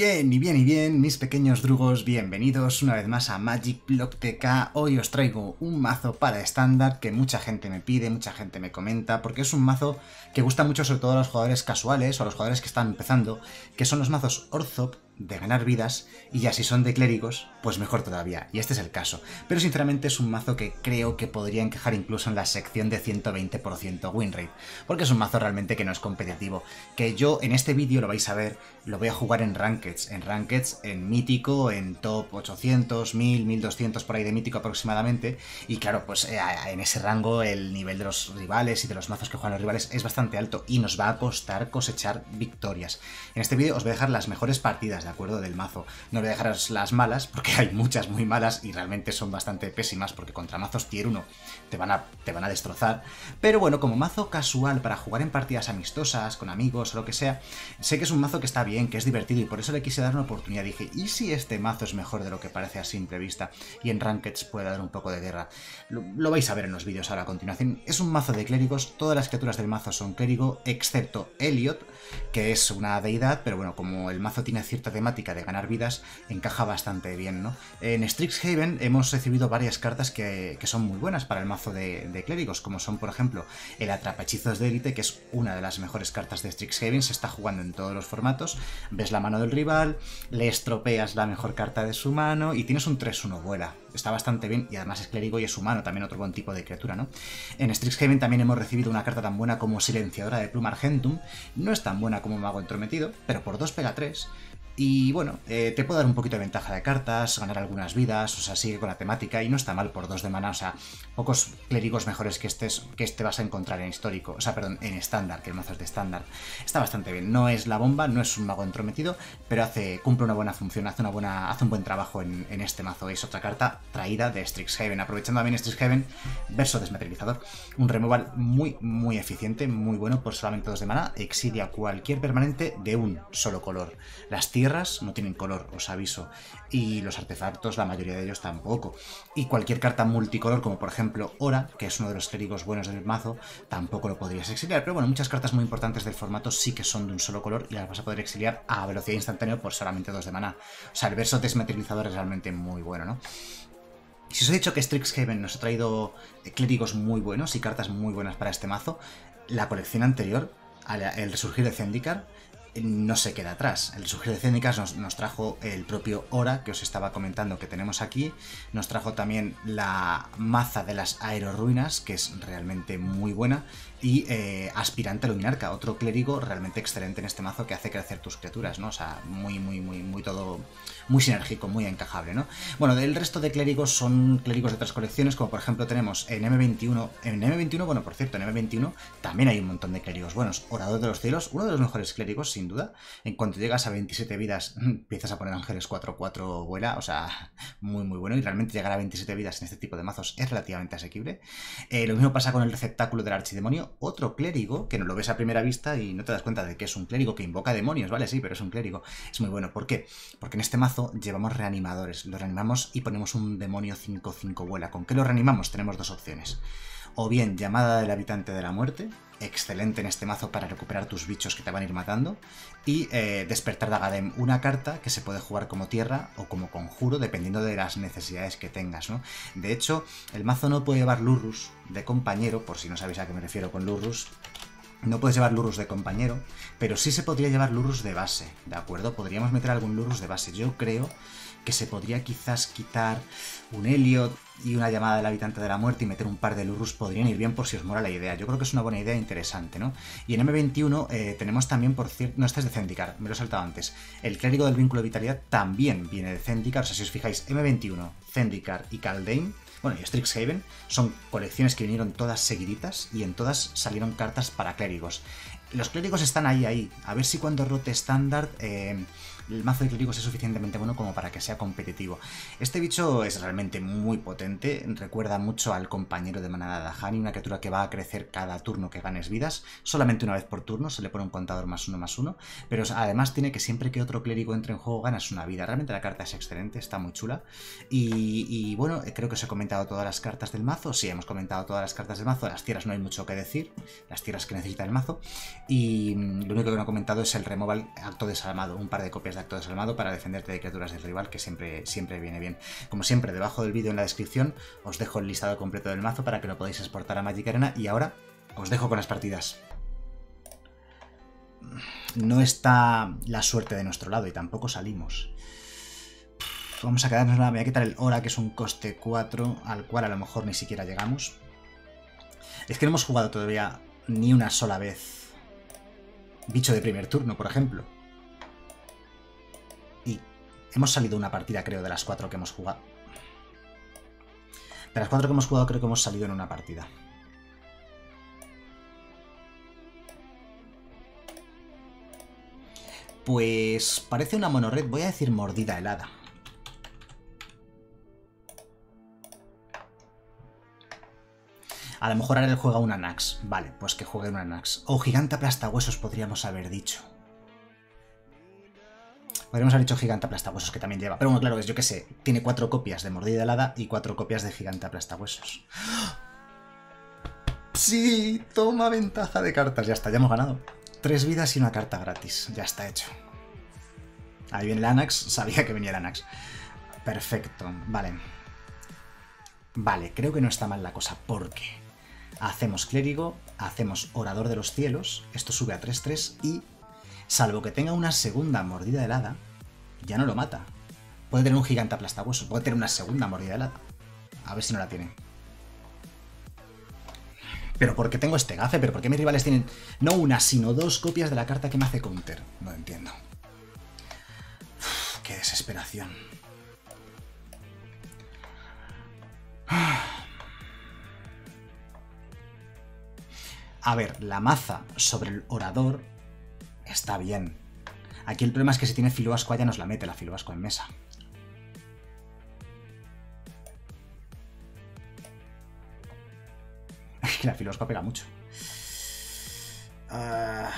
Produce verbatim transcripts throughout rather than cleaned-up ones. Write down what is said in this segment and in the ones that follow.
Bien, y bien, y bien, mis pequeños drugos, bienvenidos una vez más a Magic Block T K. Hoy os traigo un mazo para estándar que mucha gente me pide, mucha gente me comenta, porque es un mazo que gusta mucho sobre todo a los jugadores casuales o a los jugadores que están empezando, que son los mazos Orzhov de ganar vidas, y ya si son de clérigos, pues mejor todavía, y este es el caso. Pero sinceramente es un mazo que creo que podría encajar incluso en la sección de ciento veinte por ciento winrate, porque es un mazo realmente que no es competitivo, que yo en este vídeo lo vais a ver, lo voy a jugar en Rankeds, en Rankeds, en Mítico, en Top ochocientos, mil, mil doscientos por ahí de Mítico aproximadamente, y claro, pues eh, en ese rango el nivel de los rivales y de los mazos que juegan los rivales es bastante alto, y nos va a costar cosechar victorias. En este vídeo os voy a dejar las mejores partidas, ¿de acuerdo?, del mazo. No voy a dejaros las malas, porque hay muchas muy malas y realmente son bastante pésimas, porque contra mazos tier uno te van a, te van a destrozar. Pero bueno, como mazo casual para jugar en partidas amistosas, con amigos o lo que sea, sé que es un mazo que está bien, que es divertido, y por eso le quise dar una oportunidad. Dije, ¿y si este mazo es mejor de lo que parece a simple vista? Y en Rankeds puede dar un poco de guerra. Lo, lo vais a ver en los vídeos ahora a continuación. Es un mazo de clérigos, todas las criaturas del mazo son clérigo, excepto Heliod, que es una deidad, pero bueno, como el mazo tiene cierta temática de ganar vidas, encaja bastante bien, ¿no? En Strixhaven hemos recibido varias cartas que, que son muy buenas para el mazo de, de clérigos, como son, por ejemplo, el Atrapahechizos de élite, que es una de las mejores cartas de Strixhaven, se está jugando en todos los formatos, ves la mano del rival, le estropeas la mejor carta de su mano y tienes un tres uno vuela. Está bastante bien, y además es clérigo y es humano, también otro buen tipo de criatura, ¿no? En Strixhaven también hemos recibido una carta tan buena como Silenciadora de Plumargéntum, no es tan buena como Mago Entrometido, pero por dos pega tres, y bueno, eh, te puede dar un poquito de ventaja de cartas, ganar algunas vidas, o sea, sigue con la temática, y no está mal por dos de mana, o sea, pocos clérigos mejores que, estés, que este vas a encontrar en histórico, o sea, perdón, en estándar, que el mazo es de estándar. Está bastante bien, no es la bomba, no es un Mago Entrometido, pero hace, cumple una buena función, hace, una buena, hace un buen trabajo en, en este mazo. Es otra carta traída de Strixhaven, aprovechando también Strixhaven, Verso desmaterializador, un removal muy muy eficiente, muy bueno, por solamente dos de mana, exilia cualquier permanente de un solo color. Las tierras no tienen color, os aviso, y los artefactos, la mayoría de ellos tampoco, y cualquier carta multicolor, como por ejemplo Orah, que es uno de los clérigos buenos del mazo, tampoco lo podrías exiliar, pero bueno, muchas cartas muy importantes del formato sí que son de un solo color y las vas a poder exiliar a velocidad instantánea por solamente dos de mana. O sea, el Verso desmaterializador es realmente muy bueno, ¿no? Si os he dicho que Strixhaven nos ha traído clérigos muy buenos y cartas muy buenas para este mazo, la colección anterior, el Resurgir de Zendikar, no se queda atrás. El Resurgir de Zendikar nos, nos trajo el propio Orah, que os estaba comentando que tenemos aquí, nos trajo también la Maza de las Aerorruinas, que es realmente muy buena, y eh, Aspirante a Luminarca, otro clérigo realmente excelente en este mazo que hace crecer tus criaturas, ¿no? O sea, muy, muy, muy, muy todo, muy sinérgico, muy encajable, ¿no? Bueno, del resto de clérigos son clérigos de otras colecciones, como por ejemplo tenemos en M veintiuno, en M veintiuno, bueno, por cierto, en M veintiuno también hay un montón de clérigos buenos. Orador de los Cielos, uno de los mejores clérigos, sin duda. En cuanto llegas a veintisiete vidas, empiezas a poner ángeles cuatro cuatro vuela, o sea, muy, muy bueno, y realmente llegar a veintisiete vidas en este tipo de mazos es relativamente asequible. Eh, lo mismo pasa con el Receptáculo del Archidemonio, otro clérigo que no lo ves a primera vista y no te das cuenta de que es un clérigo que invoca demonios, vale, sí, pero es un clérigo, es muy bueno. ¿Por qué? Porque en este mazo llevamos reanimadores, lo reanimamos y ponemos un demonio cinco cinco vuela. ¿Con qué lo reanimamos? Tenemos dos opciones, o bien Llamada del Habitante de la Muerte, excelente en este mazo para recuperar tus bichos que te van a ir matando, y eh, Despertar de Agadem, una carta que se puede jugar como tierra o como conjuro, dependiendo de las necesidades que tengas, ¿no? De hecho, el mazo no puede llevar Lurrus de compañero, por si no sabéis a qué me refiero con Lurrus. No puedes llevar Lurrus de compañero, pero sí se podría llevar Lurrus de base, ¿de acuerdo? Podríamos meter algún Lurrus de base. Yo creo que se podría quizás quitar un Heliod y una Llamada del Habitante de la Muerte y meter un par de Lurrus, podrían ir bien por si os mola la idea. Yo creo que es una buena idea, interesante, ¿no? Y en M veintiuno eh, tenemos también, por cierto, no, este es de Zendikar, me lo he saltado antes, el Clérigo del Vínculo de Vitalidad también viene de Zendikar, o sea, si os fijáis, M veintiuno, Zendikar y Kaldheim, bueno, y Strixhaven, son colecciones que vinieron todas seguiditas y en todas salieron cartas para clérigos. Los clérigos están ahí, ahí, a ver si cuando rote estándar... Eh, el mazo de clérigos es suficientemente bueno como para que sea competitivo. Este bicho es realmente muy potente, recuerda mucho al compañero de manada de Dahani, una criatura que va a crecer cada turno que ganes vidas, solamente una vez por turno, se le pone un contador más uno más uno, pero además tiene que siempre que otro clérigo entre en juego ganas una vida. Realmente la carta es excelente, está muy chula, y, y bueno, creo que os he comentado todas las cartas del mazo, sí, hemos comentado todas las cartas del mazo, las tierras no hay mucho que decir, las tierras que necesita el mazo, y lo único que no he comentado es el removal Acto desalmado, un par de copias de de Acto desalmado para defenderte de criaturas del rival, que siempre, siempre viene bien. Como siempre, debajo del vídeo en la descripción os dejo el listado completo del mazo para que lo podáis exportar a Magic Arena. Y ahora os dejo con las partidas. No está la suerte de nuestro lado y tampoco salimos. Vamos a quedarnos, me voy a quitar el Orah, que es un coste cuatro, al cual a lo mejor ni siquiera llegamos. Es que no hemos jugado todavía ni una sola vez bicho de primer turno, por ejemplo. Y hemos salido una partida, creo, de las cuatro que hemos jugado. De las cuatro que hemos jugado, creo que hemos salido en una partida. Pues parece una monored, voy a decir mordida helada. A lo mejor ahora él juega un Anax. Vale, pues que juegue un Anax. O gigante aplasta huesos podríamos haber dicho. Podríamos haber dicho gigante aplasta huesos, que también lleva. Pero bueno, claro, es yo qué sé. Tiene cuatro copias de mordida helada y cuatro copias de gigante aplasta huesos. Sí, toma ventaja de cartas. Ya está, ya hemos ganado. Tres vidas y una carta gratis. Ya está hecho. Ahí viene el Anax. Sabía que venía el Anax. Perfecto. Vale. Vale, creo que no está mal la cosa porque... hacemos clérigo, hacemos orador de los cielos, esto sube a tres tres y, salvo que tenga una segunda mordida helada, ya no lo mata. Puede tener un gigante aplastahuesos, puede tener una segunda mordida helada. A ver si no la tiene. Pero ¿por qué tengo este gafe? ¿Pero por qué mis rivales tienen no una, sino dos copias de la carta que me hace counter? No entiendo. Uf, qué desesperación. A ver, la maza sobre el orador está bien. Aquí el problema es que si tiene Filoascua ya nos la mete la Filoascua en mesa. La Filoascua pega mucho. Uh...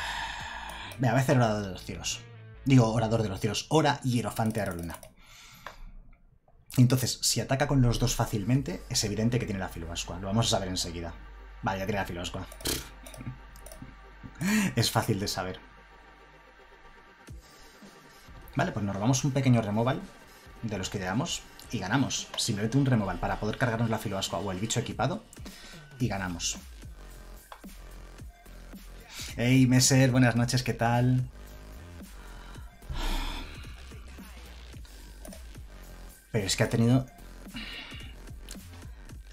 Ve, a veces el orador de los cielos. Digo, orador de los cielos. Orah y Hierofante de Aerorruina. Entonces, si ataca con los dos fácilmente, es evidente que tiene la Filoascua. Lo vamos a saber enseguida. Vale, ya tiene la Filoascua. Es fácil de saber. Vale, pues nos robamos un pequeño removal de los que llevamos y ganamos. Simplemente un removal para poder cargarnos la Filoascua o el bicho equipado y ganamos. Hey, Meser, buenas noches, ¿qué tal? Pero es que ha tenido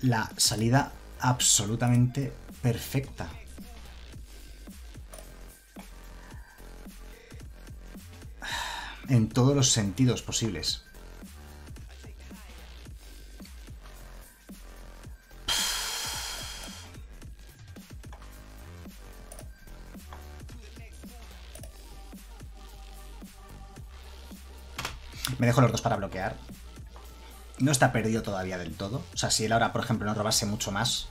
la salida absolutamente perfecta. En todos los sentidos posibles. Me dejo los dos para bloquear. No está perdido todavía del todo. O sea, si él ahora, por ejemplo, no robase mucho más.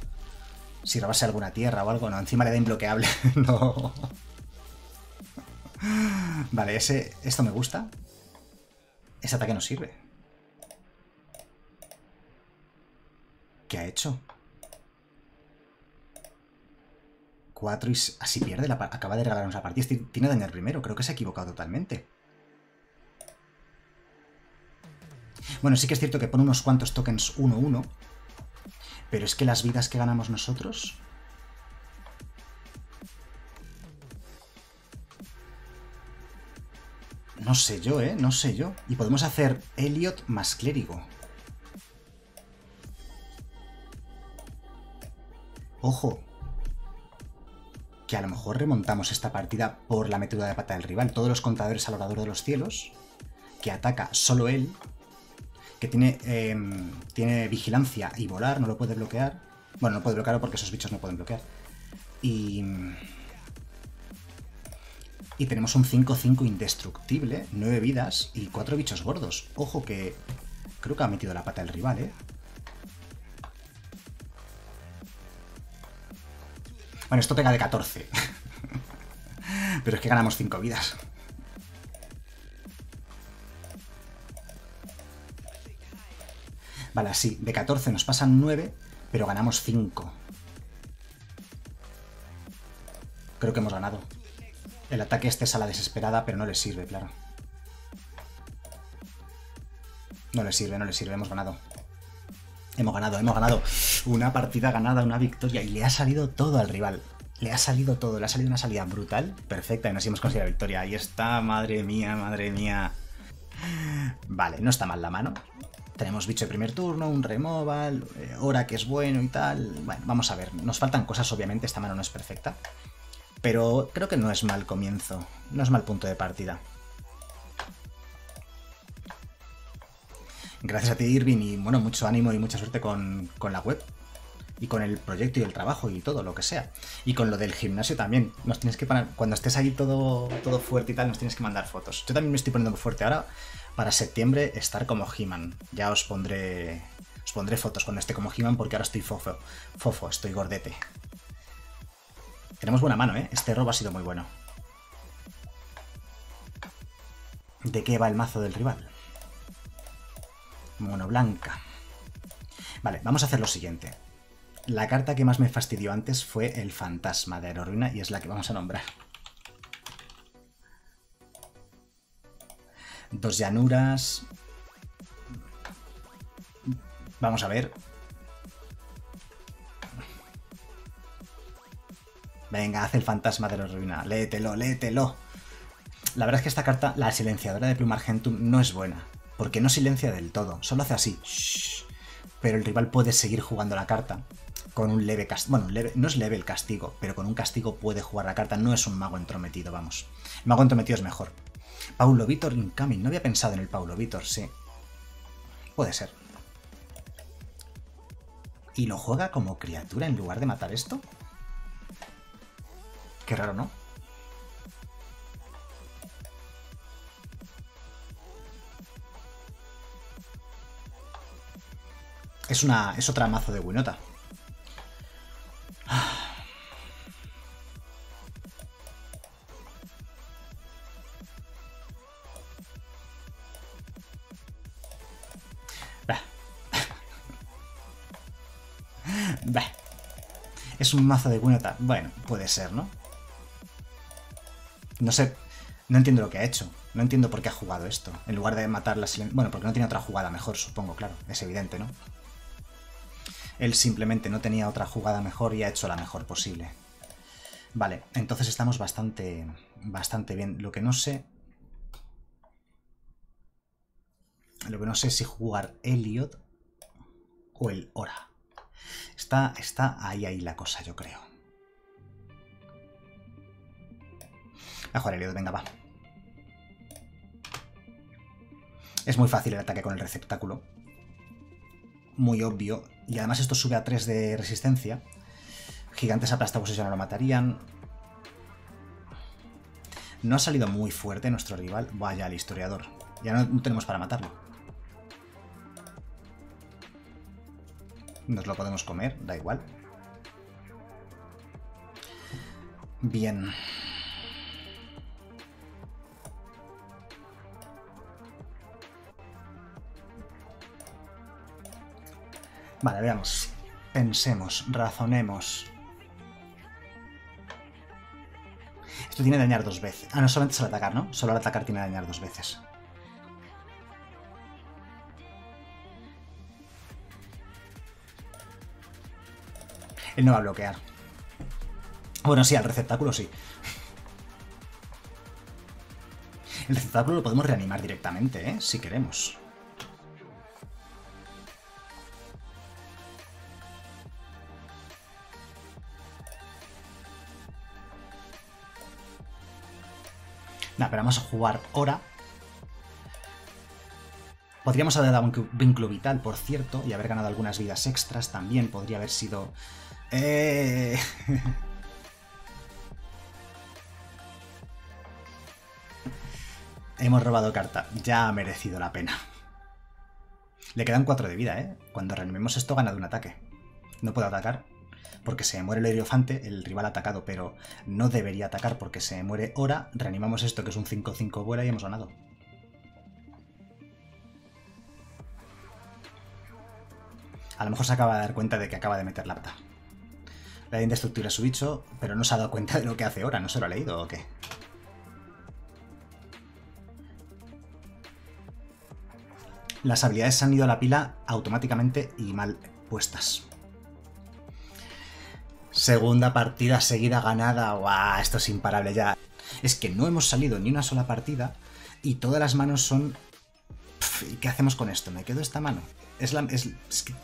Si robase alguna tierra o algo, no. Encima le da imbloqueable. No. Vale, ese, esto me gusta. Ese ataque no sirve. ¿Qué ha hecho? cuatro y... Así pierde. La, acaba de regalarnos la partida. Tiene daño el primero. Creo que se ha equivocado totalmente. Bueno, sí que es cierto que pone unos cuantos tokens uno uno, pero es que las vidas que ganamos nosotros... No sé yo, ¿eh? No sé yo. Y podemos hacer Heliod más clérigo. Ojo. Que a lo mejor remontamos esta partida por la metedura de pata del rival. Todos los contadores al orador de los cielos, que ataca solo él... que tiene, eh, tiene vigilancia y volar, no lo puede bloquear. Bueno, no puede bloquearlo porque esos bichos no pueden bloquear. Y, y tenemos un cinco cinco indestructible, nueve vidas y cuatro bichos gordos. Ojo que creo que ha metido la pata el rival, ¿eh? Bueno, esto pega de catorce. Pero es que ganamos cinco vidas. Vale, así, de catorce nos pasan nueve, pero ganamos cinco. Creo que hemos ganado. El ataque este es a la desesperada, pero no le sirve, claro. No le sirve, no le sirve, hemos ganado. Hemos ganado, hemos ganado. Una partida ganada, una victoria. Y le ha salido todo al rival. Le ha salido todo, le ha salido una salida brutal, perfecta, y nos hemos conseguido la victoria. Ahí está, madre mía, madre mía. Vale, no está mal la mano. Tenemos bicho de primer turno, un removal, Orah que es bueno y tal. Bueno, vamos a ver, nos faltan cosas, obviamente, esta mano no es perfecta. Pero creo que no es mal comienzo, no es mal punto de partida. Gracias a ti, Irving, y bueno, mucho ánimo y mucha suerte con, con la web. Y con el proyecto y el trabajo y todo, lo que sea. Y con lo del gimnasio también. Nos tienes que parar. Cuando estés ahí todo, todo fuerte y tal, nos tienes que mandar fotos. Yo también me estoy poniendo fuerte ahora para septiembre estar como He-Man. Ya os pondré. Os pondré fotos cuando esté como He-Man porque ahora estoy fofo. Fofo, estoy gordete. Tenemos buena mano, ¿eh? Este robo ha sido muy bueno. ¿De qué va el mazo del rival? Mono blanca. Vale, vamos a hacer lo siguiente. La carta que más me fastidió antes fue el Fantasma de Aerorruina y es la que vamos a nombrar. Dos llanuras. Vamos a ver. Venga, haz el Fantasma de Aerorruina. Léetelo, léetelo. La verdad es que esta carta, la Silenciadora de Plumargéntum, no es buena. Porque no silencia del todo. Solo hace así. Shh. Pero el rival puede seguir jugando la carta. Con un leve castigo. Bueno, leve, no es leve el castigo, pero con un castigo puede jugar la carta. No es un mago entrometido, vamos. El mago entrometido es mejor. Paulo Vitor incoming. No había pensado en el Paulo Vitor, sí. Puede ser. ¿Y lo juega como criatura en lugar de matar esto? Qué raro, ¿no? Es una. Es otra mazo de Guinota. Es un mazo de Winota. Bueno, puede ser, ¿no? No sé. No entiendo lo que ha hecho. No entiendo por qué ha jugado esto. En lugar de matar la silencio. Bueno, porque no tiene otra jugada mejor, supongo, claro. Es evidente, ¿no? Él simplemente no tenía otra jugada mejor y ha hecho la mejor posible. Vale, entonces estamos bastante, bastante bien. Lo que no sé... Lo que no sé es si jugar Heliod o el Orah. Está, está ahí, ahí la cosa, yo creo. A jugar Heliod, venga, va. Es muy fácil el ataque con el receptáculo. Muy obvio. Y además esto sube a tres de resistencia. Gigantes aplasta huesos ya no lo matarían. No ha salido muy fuerte nuestro rival. Vaya, el historiador. Ya no, no tenemos para matarlo. Nos lo podemos comer, da igual. Bien. Vale, veamos. Pensemos, razonemos. Esto tiene dañar dos veces. Ah, no, solamente es al atacar, ¿no? Solo al atacar tiene dañar dos veces. Él no va a bloquear. Bueno, sí, al receptáculo sí. El receptáculo lo podemos reanimar directamente, ¿eh? Si queremos. Nah, pero vamos a jugar Orah. Podríamos haber dado un vínculo vital, por cierto, y haber ganado algunas vidas extras también. Podría haber sido... Eh... Hemos robado carta. Ya ha merecido la pena. Le quedan cuatro de vida, ¿eh? Cuando reanimemos esto, gana de un ataque. No puedo atacar. Porque se muere el Hierofante, el rival atacado, pero no debería atacar porque se muere Orah. Reanimamos esto, que es un cinco cinco vuela y hemos ganado. A lo mejor se acaba de dar cuenta de que acaba de meter la pata. Le da indestructible a su bicho, pero no se ha dado cuenta de lo que hace Orah. ¿No se lo ha leído o qué? las habilidades se han ido a la pila automáticamente y mal puestas. Segunda partida seguida ganada. ¡Guau! Esto es imparable ya. Es que no hemos salido ni una sola partida y todas las manos son... ¿Y qué hacemos con esto? ¿Me quedo esta mano? Es la... Es... es que...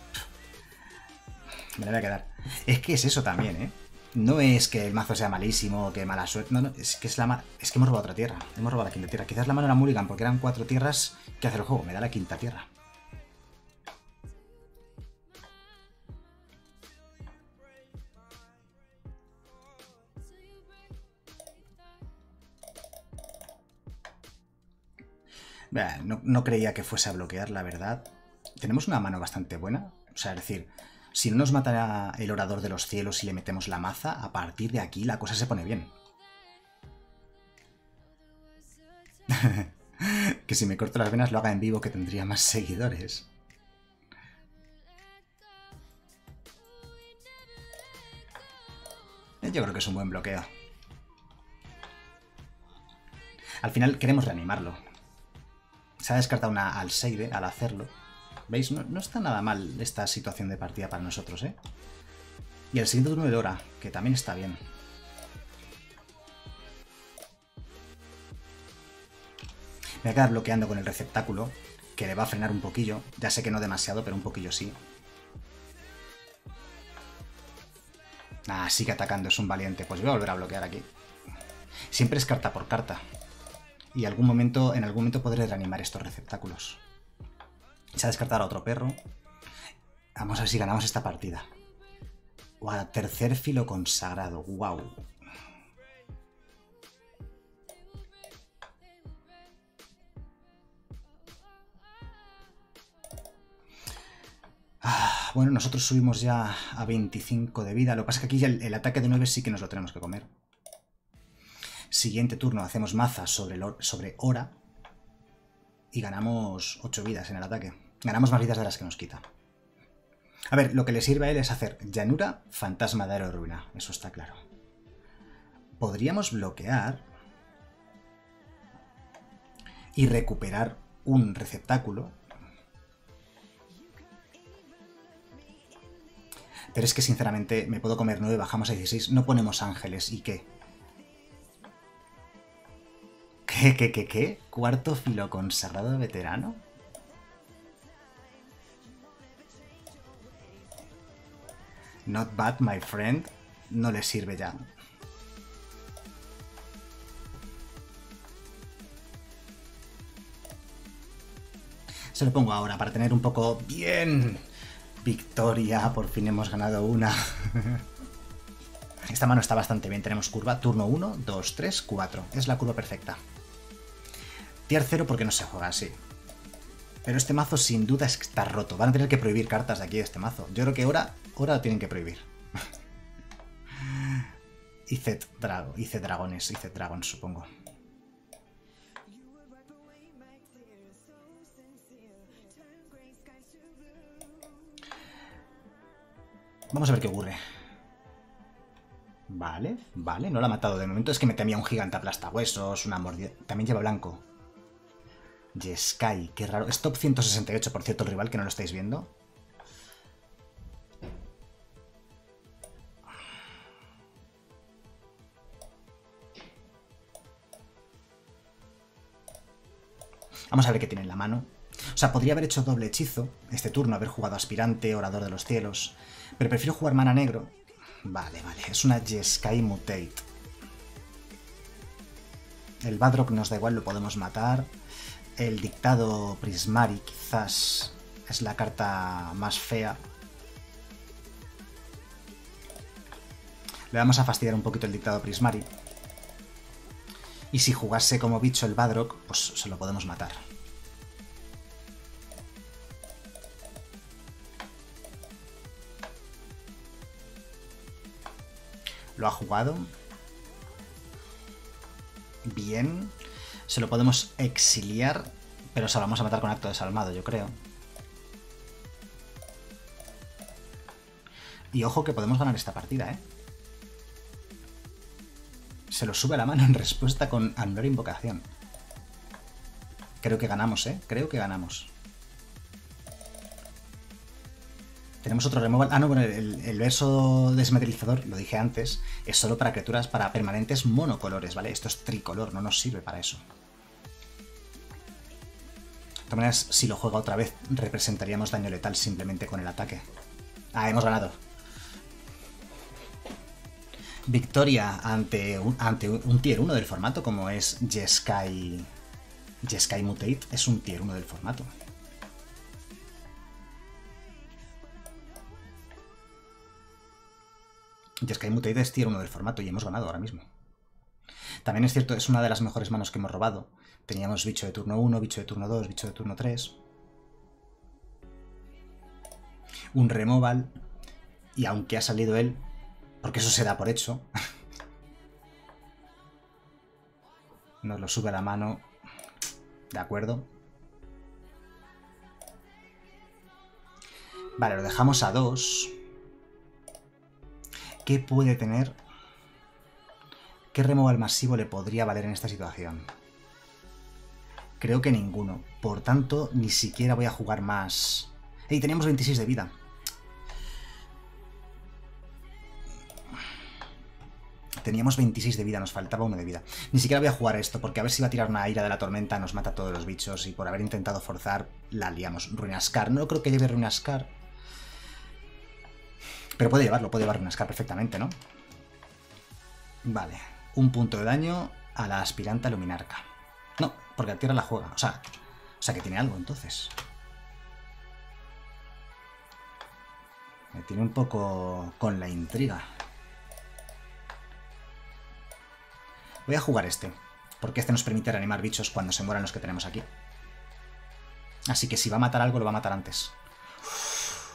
Me la voy a quedar. Es que es eso también, ¿eh? No es que el mazo sea malísimo o que mala suerte. No, no, es que es la ma... Es que hemos robado otra tierra. Hemos robado la quinta tierra. Quizás la mano era Mulligan porque eran cuatro tierras. ¿Qué hace el juego? Me da la quinta tierra. No, no creía que fuese a bloquear, la verdad. Tenemos una mano bastante buena. O sea, es decir, si no nos mata el Orador de los Cielos y le metemos la maza, a partir de aquí la cosa se pone bien. Que si me corto las venas lo haga en vivo, que tendría más seguidores. Yo creo que es un buen bloqueo. Al final queremos reanimarlo. Se ha descartado una Alseire al hacerlo. ¿Veis? No, no está nada mal esta situación de partida para nosotros, ¿eh? Y el siguiente turno de Orah, que también está bien. Me voy a quedar bloqueando con el receptáculo, que le va a frenar un poquillo. Ya sé que no demasiado, pero un poquillo sí. Ah, sigue atacando, es un valiente. Pues voy a volver a bloquear aquí. Siempre es carta por carta. Y algún momento, en algún momento podré reanimar estos receptáculos. Se ha descartado a otro perro. Vamos a ver si ganamos esta partida. ¡Wow! Tercer filo consagrado. ¡Wow! Ah, bueno, nosotros subimos ya a veinticinco de vida. Lo que pasa es que aquí ya el, el ataque de nueve sí que nos lo tenemos que comer. Siguiente turno hacemos maza sobre, sobre Orah y ganamos ocho vidas en el ataque. Ganamos más vidas de las que nos quita. A ver, lo que le sirve a él es hacer llanura, fantasma de aerorruina. Eso está claro. Podríamos bloquear y recuperar un receptáculo. Pero es que sinceramente me puedo comer nueve, bajamos a dieciséis. No ponemos ángeles. ¿Y qué? ¿Qué, qué, qué, qué? ¿Cuarto filo consagrado de veterano? Not bad, my friend. No le sirve ya. Se lo pongo ahora para tener un poco... ¡Bien! ¡Victoria! Por fin hemos ganado una. Esta mano está bastante bien. Tenemos curva. Turno uno, dos, tres, cuatro. Es la curva perfecta. Tier cero porque no se juega así. Pero este mazo sin duda está roto. Van a tener que prohibir cartas de aquí de este mazo. Yo creo que ahora, ahora lo tienen que prohibir. Hice drago, hice dragones, hice dragón, supongo. Vamos a ver qué ocurre. Vale, vale, no la ha matado de momento. Es que me temía un gigante aplasta huesos, una mordida. También lleva blanco. Jeskai, qué raro. Es top ciento sesenta y ocho, por cierto, el rival, que no lo estáis viendo. Vamos a ver qué tiene en la mano. O sea, podría haber hecho doble hechizo este turno, haber jugado aspirante, orador de los cielos. Pero prefiero jugar mana negro. Vale, vale, es una Jeskai Mutate. El Vadrok nos da igual, lo podemos matar. El Dictado Prismari quizás es la carta más fea. Le vamos a fastidiar un poquito el Dictado Prismari. Y si jugase como bicho el Vadrok, pues se lo podemos matar. Lo ha jugado. Bien. Se lo podemos exiliar, pero se lo vamos a matar con acto desalmado, yo creo. Y ojo que podemos ganar esta partida, ¿eh? Se lo sube a la mano en respuesta con anular invocación. Creo que ganamos, ¿eh? Creo que ganamos. Tenemos otro removal. Ah, no, bueno, el, el verso desmaterializador, lo dije antes, es solo para criaturas, para permanentes monocolores, ¿vale? Esto es tricolor, no nos sirve para eso. De todas maneras, si lo juega otra vez, representaríamos daño letal simplemente con el ataque. Ah, hemos ganado. Victoria ante un, ante un tier uno del formato, como es Jeskai, Jeskai Mutate, es un tier uno del formato. Jeskai Mutate es tier uno del formato y hemos ganado ahora mismo. También es cierto, es una de las mejores manos que hemos robado. Teníamos bicho de turno uno, bicho de turno dos, bicho de turno tres. Un removal. Y aunque ha salido él, porque eso se da por hecho, nos lo sube a la mano. De acuerdo. Vale, lo dejamos a dos. ¿Qué puede tener? ¿Qué removal masivo le podría valer en esta situación? Creo que ninguno. Por tanto, ni siquiera voy a jugar más. ¡Ey! Tenemos veintiséis de vida. Teníamos veintiséis de vida, nos faltaba uno de vida. Ni siquiera voy a jugar esto, porque a ver si va a tirar una ira de la tormenta, nos mata a todos los bichos, y por haber intentado forzar, la liamos. Runascar. No creo que lleve Runascar. Pero puede llevarlo, puede llevar Runascar perfectamente, ¿no? Vale. Un punto de daño a la aspirante a Luminarca. No, porque la tierra la juega. O sea, o sea que tiene algo, entonces. Me tiene un poco con la intriga. Voy a jugar este, porque este nos permite reanimar bichos cuando se mueran los que tenemos aquí. Así que si va a matar algo, lo va a matar antes. Uf,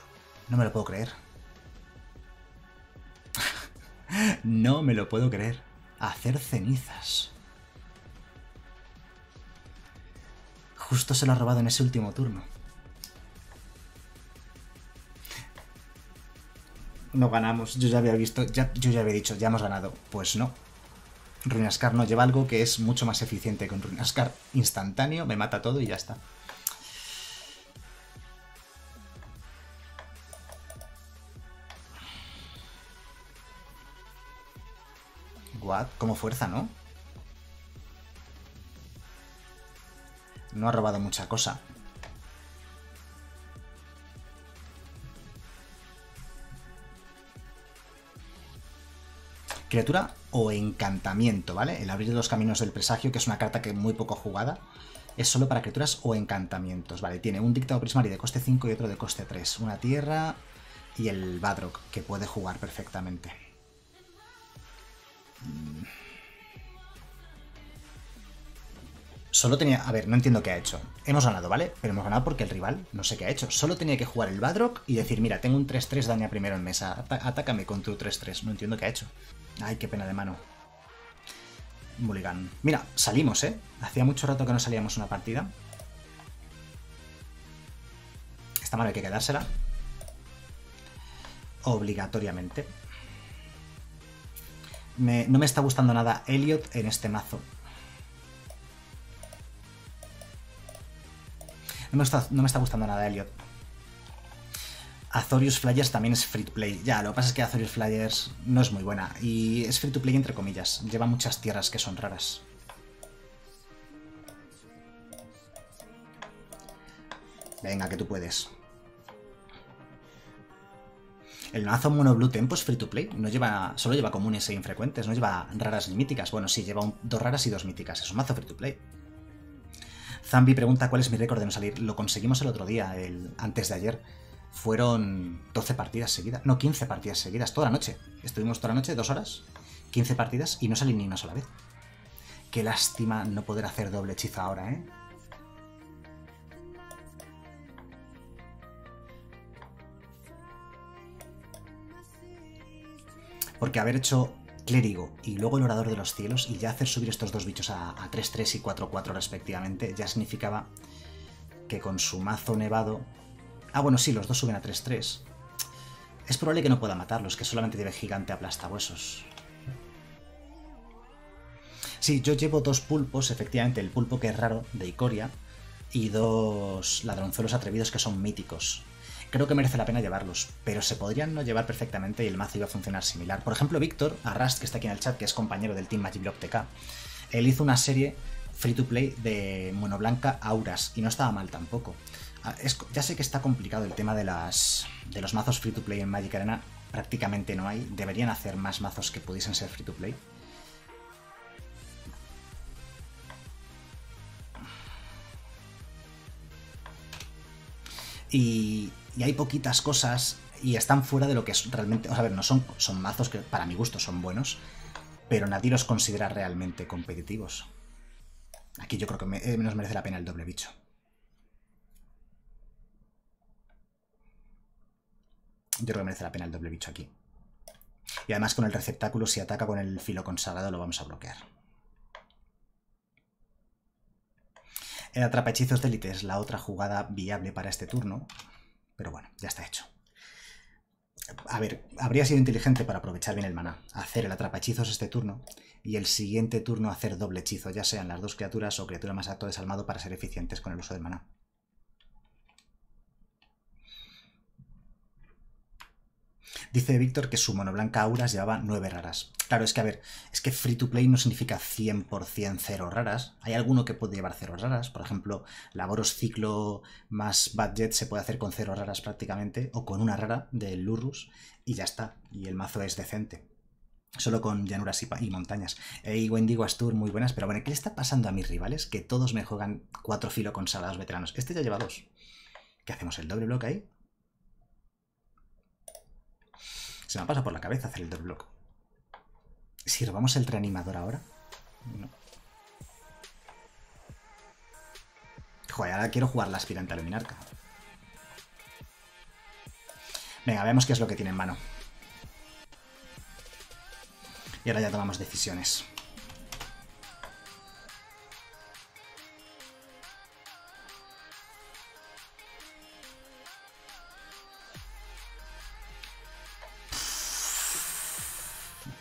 no me lo puedo creer. No me lo puedo creer. Hacer cenizas. Justo se lo ha robado en ese último turno. No ganamos. Yo ya había visto, ya, yo ya había dicho, ya hemos ganado. Pues no. Runascar no lleva algo que es mucho más eficiente que un Runascar instantáneo. Me mata todo y ya está. What? Como fuerza, ¿no? No ha robado mucha cosa. Criatura o encantamiento, ¿vale? El abrir los caminos del presagio, que es una carta que es muy poco jugada, es solo para criaturas o encantamientos, ¿vale? Tiene un Dictado Prismari de coste cinco y otro de coste tres. Una tierra y el Vadrok, que puede jugar perfectamente. Solo tenía... A ver, no entiendo qué ha hecho. Hemos ganado, ¿vale? Pero hemos ganado porque el rival no sé qué ha hecho. Solo tenía que jugar el Vadrok y decir, mira, tengo un tres tres, daña primero en mesa. Ata atácame con tu tres tres. No entiendo qué ha hecho. Ay, qué pena de mano. Mulligan. Mira, salimos, ¿eh? Hacía mucho rato que no salíamos una partida. Esta mano hay que quedársela. Obligatoriamente. Me... No me está gustando nada Heliod en este mazo. No me, está, no me está gustando nada Heliod. Azorius Flyers también es free to play. Ya, lo que pasa es que Azorius Flyers no es muy buena. Y es free to play entre comillas. Lleva muchas tierras que son raras. Venga, que tú puedes. El mazo mono blue tempo es free to play. No lleva, solo lleva comunes e infrecuentes. No lleva raras ni míticas. Bueno, sí, lleva un, dos raras y dos míticas. Es un mazo free to play. Zambi pregunta cuál es mi récord de no salir. Lo conseguimos el otro día, el antes de ayer. Fueron doce partidas seguidas. No, quince partidas seguidas, toda la noche. Estuvimos toda la noche, dos horas, quince partidas y no salí ni una sola vez. Qué lástima no poder hacer doble hechizo ahora, ¿eh? Porque haber hecho... Clérigo y luego el Orador de los Cielos y ya hacer subir estos dos bichos a tres tres y cuatro cuatro respectivamente ya significaba que con su mazo nevado... Ah, bueno, sí, los dos suben a tres tres. Es probable que no pueda matarlos, que solamente lleve Gigante aplasta huesos. Sí, yo llevo dos pulpos, efectivamente, el pulpo que es raro, de Icoria, y dos ladronzuelos atrevidos que son míticos. creo que merece la pena llevarlos, pero se podrían no llevar perfectamente y el mazo iba a funcionar similar. Por ejemplo, Víctor Arrast, que está aquí en el chat, que es compañero del Team Magic Block T K, él hizo una serie free to play de monoblanca auras y no estaba mal tampoco. Es, ya sé que está complicado el tema de, las, de los mazos free to play en Magic Arena, prácticamente no hay, deberían hacer más mazos que pudiesen ser free to play. Y, y hay poquitas cosas y están fuera de lo que es realmente... O sea, a ver, no son, son mazos que para mi gusto son buenos, pero nadie los considera realmente competitivos. Aquí yo creo que me, eh, nos merece la pena el doble bicho. Yo creo que merece la pena el doble bicho aquí. Y además con el receptáculo, si ataca con el filo consagrado, lo vamos a bloquear. El atrapahechizos de élite es la otra jugada viable para este turno, pero bueno, ya está hecho. A ver, habría sido inteligente para aprovechar bien el maná, hacer el atrapahechizos este turno y el siguiente turno hacer doble hechizo, ya sean las dos criaturas o criatura más acto desalmado para ser eficientes con el uso del maná. Dice Víctor que su monoblanca auras llevaba nueve raras. Claro, es que a ver, es que free to play no significa cien por cien cero raras. Hay alguno que puede llevar cero raras. Por ejemplo, Laboros Ciclo más Badjet se puede hacer con cero raras prácticamente, o con una rara del Lurrus, y ya está. Y el mazo es decente. Solo con llanuras y, y montañas. Ey, Wendigo Astur, muy buenas. Pero bueno, ¿qué le está pasando a mis rivales? Que todos me juegan cuatro filo consagrados veteranos. Este ya lleva dos. ¿Qué hacemos? ¿El doble bloque ahí? Se me pasa por la cabeza hacer el doble block. Si robamos el reanimador ahora. No. Joder, ahora quiero jugar la aspirante a luminarca. Venga, veamos qué es lo que tiene en mano. Y ahora ya tomamos decisiones.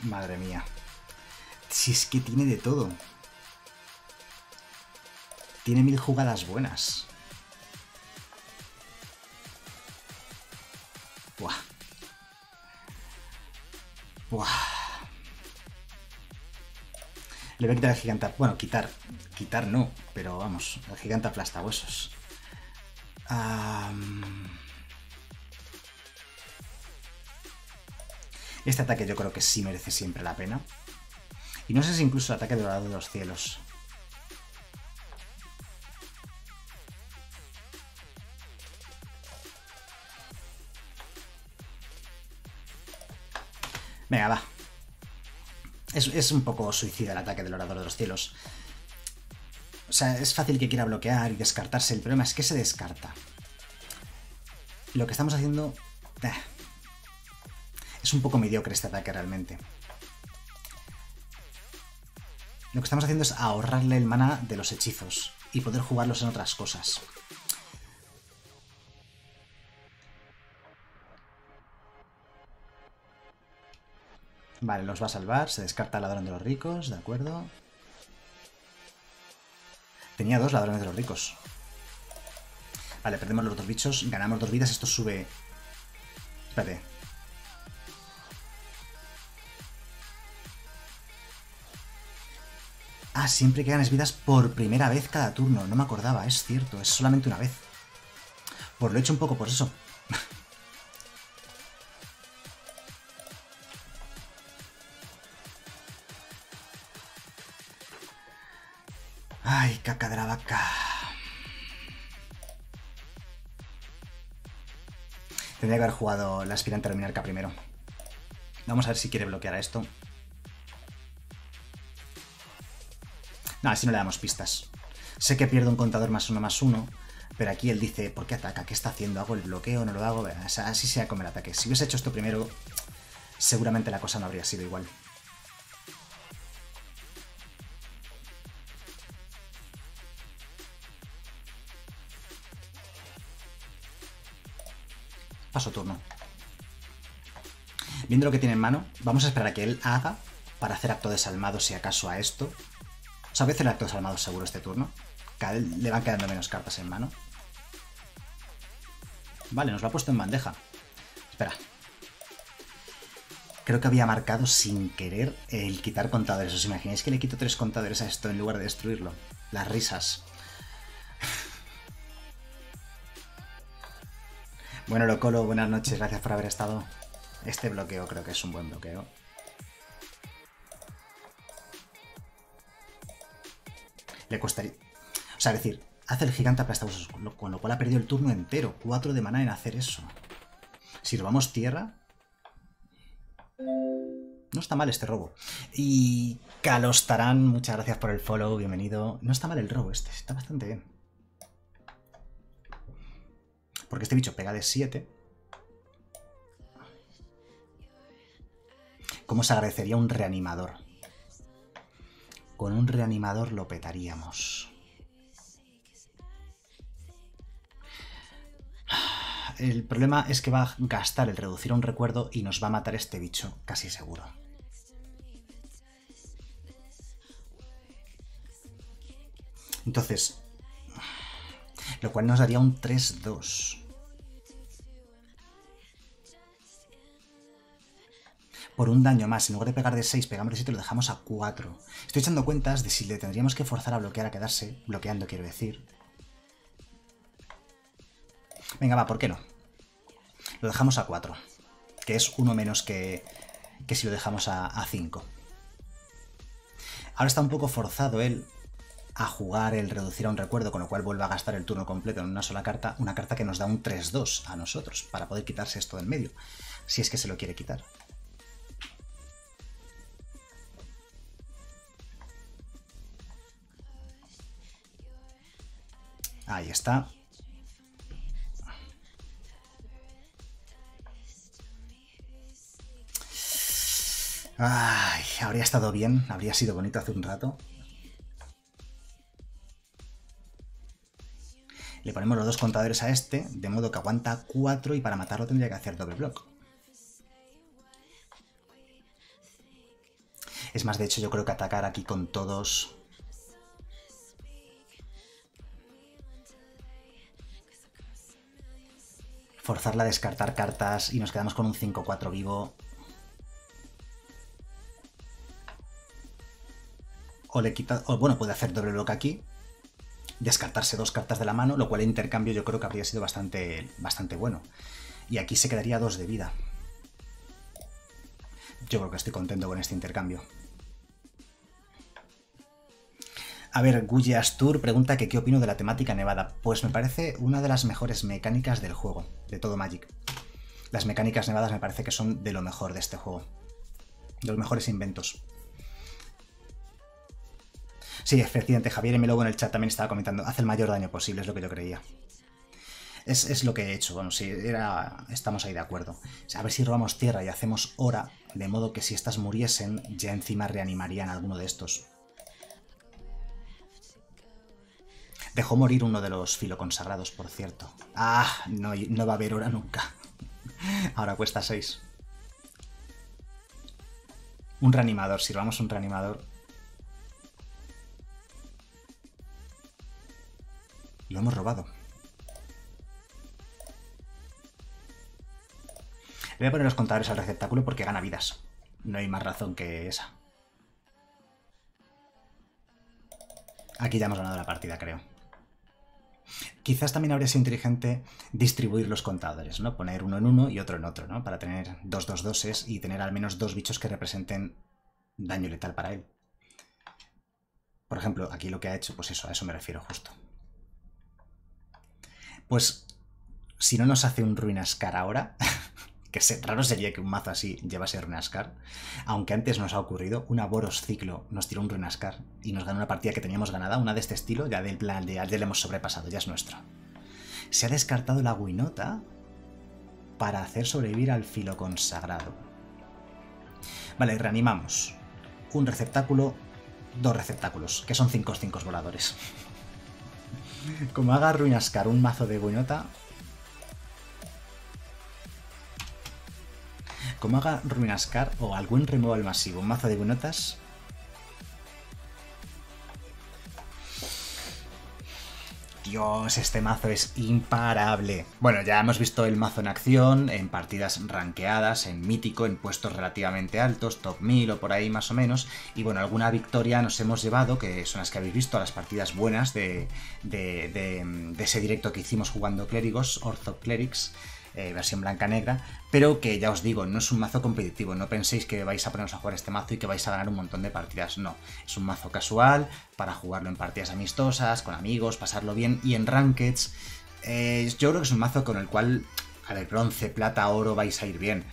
Madre mía. Si es que tiene de todo. Tiene mil jugadas buenas. Buah. Buah. Le voy a quitar el gigante... Bueno, quitar. Quitar no, pero vamos. El gigante aplasta huesos. Um... Este ataque yo creo que sí merece siempre la pena. Y no sé si incluso el ataque de Orador de los cielos. Venga, va. Es, es un poco suicida el ataque del Orador de los cielos. O sea, es fácil que quiera bloquear y descartarse. El problema es que se descarta. Lo que estamos haciendo... Es un poco mediocre este ataque realmente. Lo que estamos haciendo es ahorrarle el mana de los hechizos y poder jugarlos en otras cosas. Vale, los va a salvar. Se descarta el ladrón de los ricos, de acuerdo. Tenía dos ladrones de los ricos. Vale, perdemos los dos bichos, ganamos dos vidas. Esto sube... Espérate. Ah, siempre que ganes vidas por primera vez cada turno. No me acordaba, es cierto. Es solamente una vez. Pues lo he hecho un poco por eso. Ay, caca de la vaca. Tendría que haber jugado la aspirante a luminarca primero. Vamos a ver si quiere bloquear a esto. No, así no le damos pistas. Sé que pierdo un contador más uno más uno, pero aquí él dice, ¿por qué ataca? ¿Qué está haciendo? ¿Hago el bloqueo? ¿No lo hago? O sea, así sea como el ataque. Si hubiese hecho esto primero, seguramente la cosa no habría sido igual. Paso turno. Viendo lo que tiene en mano, vamos a esperar a que él haga para hacer acto desalmado si acaso a esto. O sea, voy a hacer el acto desalmado seguro este turno. Cada vez le van quedando menos cartas en mano. Vale, nos lo ha puesto en bandeja. Espera. Creo que había marcado sin querer el quitar contadores. ¿Os imagináis que le quito tres contadores a esto en lugar de destruirlo? Las risas. Bueno, Locolo, buenas noches. Gracias por haber estado. Este bloqueo creo que es un buen bloqueo. Le costaría... O sea, es decir, hace el gigante aplasta huesos, con lo cual ha perdido el turno entero. Cuatro de maná en hacer eso. Si robamos tierra... No está mal este robo. Y Calostarán, muchas gracias por el follow, bienvenido. No está mal el robo este, está bastante bien. Porque este bicho pega de siete. ¿Cómo se agradecería un reanimador? Con un reanimador lo petaríamos. El problema es que va a gastar el reducir a un recuerdo y nos va a matar este bicho, casi seguro. Entonces, lo cual nos daría un tres dos. Por un daño más, en lugar de pegar de seis, pegamos de siete y lo dejamos a cuatro. Estoy echando cuentas de si le tendríamos que forzar a bloquear, a quedarse bloqueando, quiero decir. Venga, va, ¿por qué no? Lo dejamos a cuatro, que es uno menos que, que si lo dejamos a, a cinco. Ahora está un poco forzado él a jugar el reducir a un recuerdo, con lo cual vuelve a gastar el turno completo en una sola carta, una carta que nos da un tres dos a nosotros, para poder quitarse esto del medio, si es que se lo quiere quitar. Ahí está. Ay, habría estado bien, habría sido bonito hace un rato. Le ponemos los dos contadores a este, de modo que aguanta cuatro y para matarlo tendría que hacer doble block. Es más, de hecho, yo creo que atacar aquí con todos... Forzarla a descartar cartas y nos quedamos con un cinco cuatro vivo... O le quita, o bueno, puede hacer doble bloque aquí, descartarse dos cartas de la mano, lo cual el intercambio yo creo que habría sido bastante, bastante bueno. Y aquí se quedaría dos de vida. Yo creo que estoy contento con este intercambio. A ver, Guille Astur pregunta que qué opino de la temática nevada. Pues me parece una de las mejores mecánicas del juego, de todo Magic. Las mecánicas nevadas me parece que son de lo mejor de este juego, de los mejores inventos. Sí, efectivamente, Javier y Melobo en el chat también estaba comentando. Hace el mayor daño posible, es lo que yo creía. Es, es lo que he hecho, bueno, sí, era, estamos ahí de acuerdo. O sea, a ver si robamos tierra y hacemos hora, de modo que si estas muriesen, ya encima reanimarían alguno de estos. Dejó morir uno de los filo consagrados, por cierto. ¡Ah! No, no va a haber hora nunca. Ahora cuesta seis. Un reanimador, si robamos un reanimador... Lo hemos robado. Le voy a poner los contadores al receptáculo porque gana vidas. No hay más razón que esa. Aquí ya hemos ganado la partida, creo. Quizás también habría sido inteligente distribuir los contadores, ¿no? Poner uno en uno y otro en otro, ¿no? Para tener dos dos doses y tener al menos dos bichos que representen daño letal para él. Por ejemplo, aquí lo que ha hecho, pues eso, a eso me refiero justo. Pues, si no nos hace un Runascar ahora, que raro sería que un mazo así llevase Runascar, aunque antes nos ha ocurrido, una Boros Ciclo nos tiró un Runascar y nos ganó una partida que teníamos ganada, una de este estilo, ya del plan de ya le hemos sobrepasado, ya es nuestro. Se ha descartado la Guinota para hacer sobrevivir al filo consagrado. Vale, reanimamos. Un receptáculo, dos receptáculos, que son cinco cinco voladores. Como haga Runascar un mazo de Guinota. Como haga Runascar o algún removal masivo, un mazo de Guinotas. Dios, este mazo es imparable. Bueno, ya hemos visto el mazo en acción, en partidas rankeadas, en mítico, en puestos relativamente altos, top mil o por ahí más o menos. Y bueno, alguna victoria nos hemos llevado, que son las que habéis visto, a las partidas buenas de, de, de, de ese directo que hicimos jugando clérigos, Orzhov Clerics, eh, versión blanca-negra. Pero que ya os digo, no es un mazo competitivo, no penséis que vais a poneros a jugar este mazo y que vais a ganar un montón de partidas, no. Es un mazo casual, para jugarlo en partidas amistosas, con amigos, pasarlo bien, y en rankeds, eh, yo creo que es un mazo con el cual, a ver, bronce, plata, oro vais a ir bien.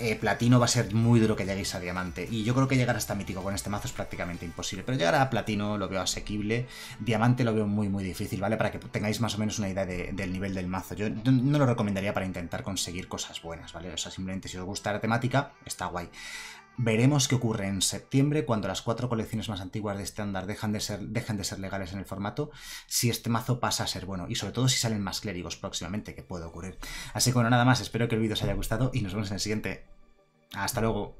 Eh, platino va a ser muy duro que lleguéis a diamante, y yo creo que llegar hasta mítico con este mazo es prácticamente imposible, pero llegar a platino lo veo asequible, diamante lo veo muy muy difícil, ¿vale? Para que tengáis más o menos una idea de, del nivel del mazo. Yo no lo recomendaría para intentar conseguir cosas buenas, ¿vale? O sea, simplemente si os gusta la temática, está guay. Veremos qué ocurre en septiembre, cuando las cuatro colecciones más antiguas de estándar dejan de ser, dejan de ser legales en el formato, si este mazo pasa a ser bueno, y sobre todo si salen más clérigos próximamente, que puede ocurrir. Así que bueno, nada más, espero que el vídeo os haya gustado y nos vemos en el siguiente. ¡Hasta luego!